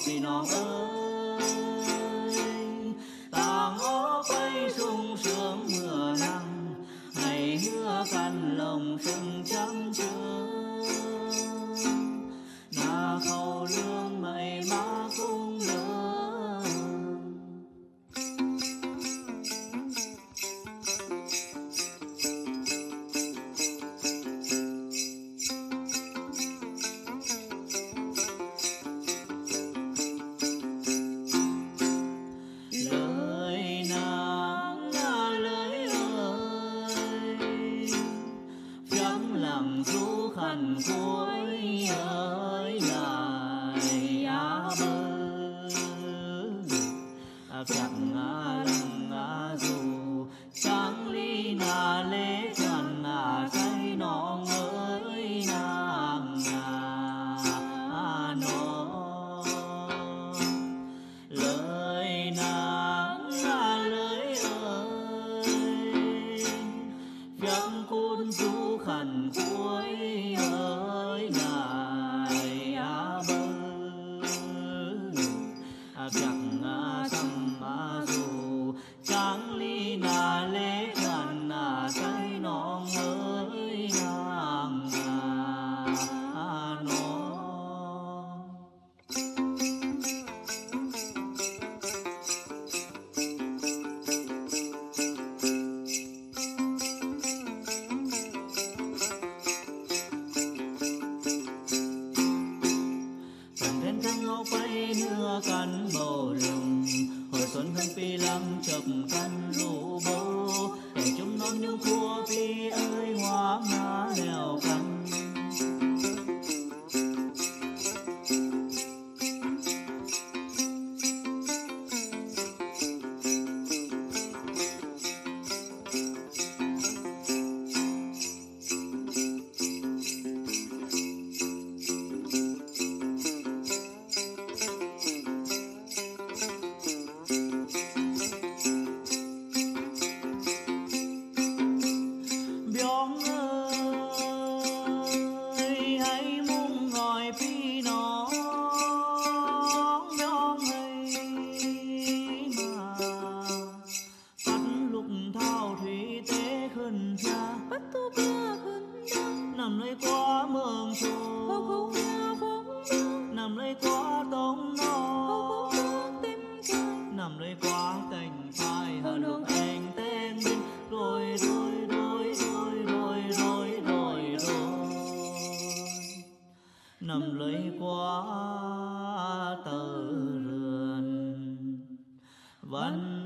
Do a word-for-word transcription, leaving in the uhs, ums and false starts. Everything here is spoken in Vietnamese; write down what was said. xin nó ơi, ta ngó bay sung sướng mưa nắng, ngày hứa căn lòng sừng chăm chớ. Na khâu lương mày má cũng lớn. Lời nàng là lời ơi, chẳng làm du khăn cuối ơi lại á bơ chẳng á lăng á dù chẳng ly nà lễ chẳng nà say nọ ơi nàng nà nó. Lời nàng là lời ơi, chẳng côn du khẩn cuối ơi ngài á bơ chẳng á xăm á dù chẳng ly nà lễ đàn nà say nón ơi nàng nà nó. Bay nưa cắn bầu lùng hồi xuân hương pi lăng chập căn rủ bầu để chúng non nhung khua pi ơi hoa má leo cắn nằm lấy quá mường trù nằm lấy quá tống nó nằm lấy quá tình phai hơn hương anh tên mình rồi rồi rồi rồi rồi rồi rồi rồi nằm lấy quá tờ rườn văn